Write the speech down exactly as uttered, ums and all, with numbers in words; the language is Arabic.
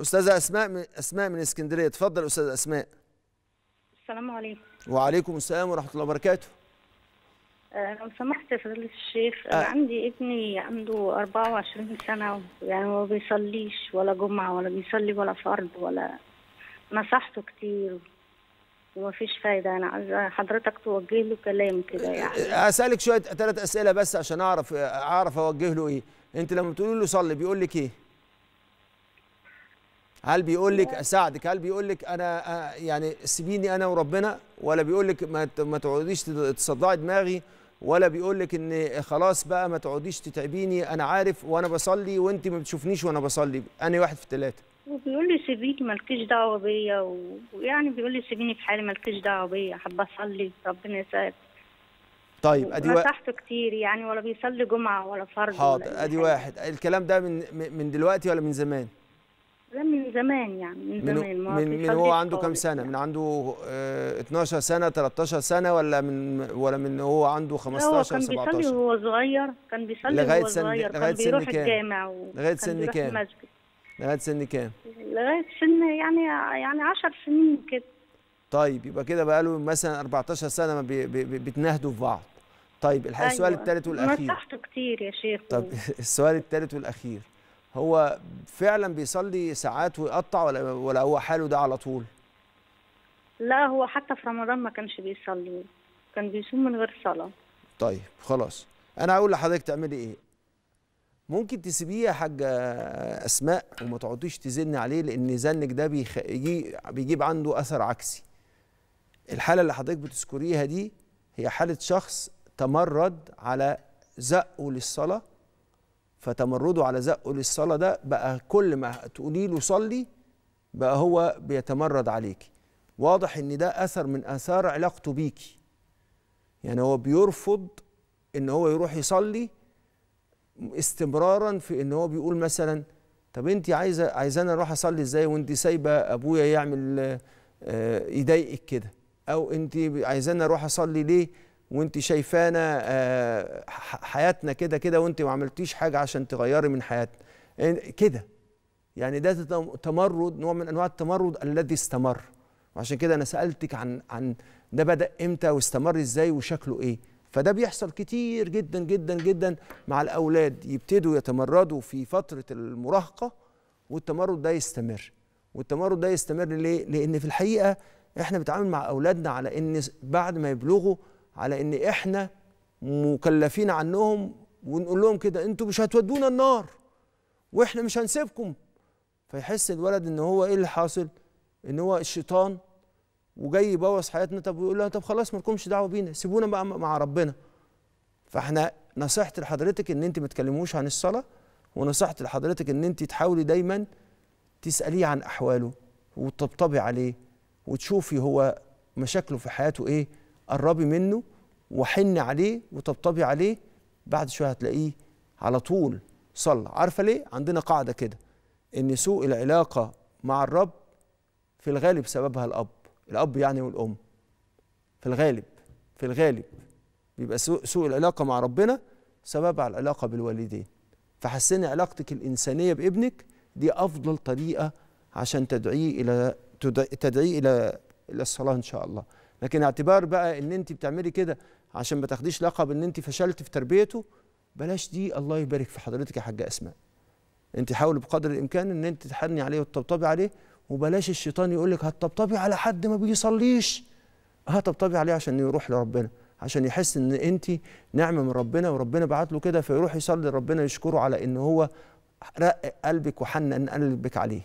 أستاذة أسماء من أسماء من اسكندرية، تفضل أستاذة أسماء. السلام عليكم. وعليكم السلام ورحمة الله وبركاته. أه لو سمحت يا فضيلة الشيخ، أه. أنا عندي ابني عنده أربعة وعشرين سنة، يعني ما بيصليش ولا جمعة ولا بيصلي ولا فرض، ولا نصحته كتير ومفيش فايدة. أنا عايزة حضرتك توجه له كلام كده يعني. أسألك شوية ثلاث أسئلة بس عشان أعرف أعرف أوجه له إيه. أنت لما بتقولي له صلي بيقول لك إيه؟ هل بيقول لك اساعدك؟ هل بيقول لك انا يعني سيبيني انا وربنا، ولا بيقول لك ما تقعديش تصدعي دماغي، ولا بيقول لك ان خلاص بقى ما تقعديش تتعبيني انا عارف وانا بصلي وانت ما بتشوفنيش وانا بصلي؟ انا واحد في الثلاثه. وبيقول لي سيبيني مالكيش دعوه بيا، ويعني بيقول لي سيبيني في حالي مالكيش دعوه بيا، حابه اصلي ربنا يسعدك. طيب ادي واحد نصحته كتير يعني، ولا بيصلي جمعه ولا فرض. حاضر، ادي واحد. الكلام ده من من دلوقتي ولا من زمان؟ لا من زمان يعني، من زمان. من من هو عنده كام سنة؟ من عنده اه اتناشر سنة، تلتاشر سنة، ولا من ولا من هو عنده خمستاشر، سبعتاشر؟ هو كان بيصلي وهو صغير، كان بيصلي وهو صغير، كان بيروح الجامع، لغاية سن كام؟ لغاية سن كام؟ لغاية سن يعني يعني عشر سنين كده. طيب يبقى كده بقى له مثلا أربعتاشر سنة ما بي بي بيتناهدوا في بعض. طيب السؤال أيوة. الثالث والأخير. نصحته كتير يا شيخ. طب السؤال الثالث والأخير، هو فعلا بيصلي ساعات ويقطع ولا ولا هو حاله ده على طول؟ لا هو حتى في رمضان ما كانش بيصلي، كان بيصوم من غير صلاه. طيب خلاص، انا هقول لحضرتك تعملي ايه. ممكن تسيبيه يا حاجه اسماء وما تقعديش تزني عليه، لان زنك ده بيجي بيجيب عنده اثر عكسي. الحاله اللي حضرتك بتذكريها دي هي حاله شخص تمرد على زقه للصلاه، فتمرده على زقه للصلاة ده بقى كل ما تقولي له صلي بقى هو بيتمرد عليكي. واضح ان ده اثر من اثار علاقته بيكي، يعني هو بيرفض ان هو يروح يصلي استمرارا في ان هو بيقول مثلا طب انت عايزه عايزاني اروح اصلي ازاي وانت سايبه ابويا يعمل يضايقك كده، او انت عايزاني اروح اصلي ليه وانت شايفانا حياتنا كده كده وانت ما عملتيش حاجه عشان تغيري من حياتنا كده. يعني ده تمرد، نوع من انواع التمرد الذي استمر. وعشان كده انا سالتك عن عن ده بدا امتى واستمر ازاي وشكله ايه. فده بيحصل كتير جدا جدا جدا مع الاولاد، يبتدوا يتمردوا في فتره المراهقه والتمرد ده يستمر. والتمرد ده يستمر ليه؟ لان في الحقيقه احنا بنتعامل مع اولادنا على ان بعد ما يبلغوا على ان احنا مكلفين عنهم، ونقول لهم كده انتوا مش هتودونا النار واحنا مش هنسيبكم. فيحس الولد ان هو ايه اللي حاصل، ان هو الشيطان وجاي يبوظ حياتنا. طب ويقول لها طب خلاص مالكمش دعوه بينا، سيبونا بقى مع ربنا. فاحنا نصيحتي لحضرتك ان انت ما تكلموش عن الصلاه، ونصيحتي لحضرتك ان انت تحاولي دايما تساليه عن احواله وتطبطبي عليه وتشوفي هو مشاكله في حياته ايه، قربي منه وحن عليه وطبطبي عليه. بعد شويه هتلاقيه على طول صلى. عارفه ليه؟ عندنا قاعده كده ان سوء العلاقه مع الرب في الغالب سببها الاب، الاب يعني والام. في الغالب في الغالب بيبقى سوء العلاقه مع ربنا سببها العلاقه بالوالدين. فحسني علاقتك الانسانيه بابنك، دي افضل طريقه عشان تدعيه الى تدعيه الى الى الصلاه ان شاء الله. لكن اعتبار بقى ان انت بتعملي كده عشان ما تاخديش لقب ان انت فشلت في تربيته، بلاش دي. الله يبارك في حضرتك يا حاجه اسماء. انت حاولي بقدر الامكان ان انت تحني عليه وتطبطبي عليه، وبلاش الشيطان يقول لك هتطبطبي على حد ما بيصليش. هتطبطبي عليه عشان يروح لربنا، عشان يحس ان انت نعمه من ربنا وربنا بعت له كده، فيروح يصلي ربنا يشكره على ان هو رقق قلبك وحنن قلبك عليه.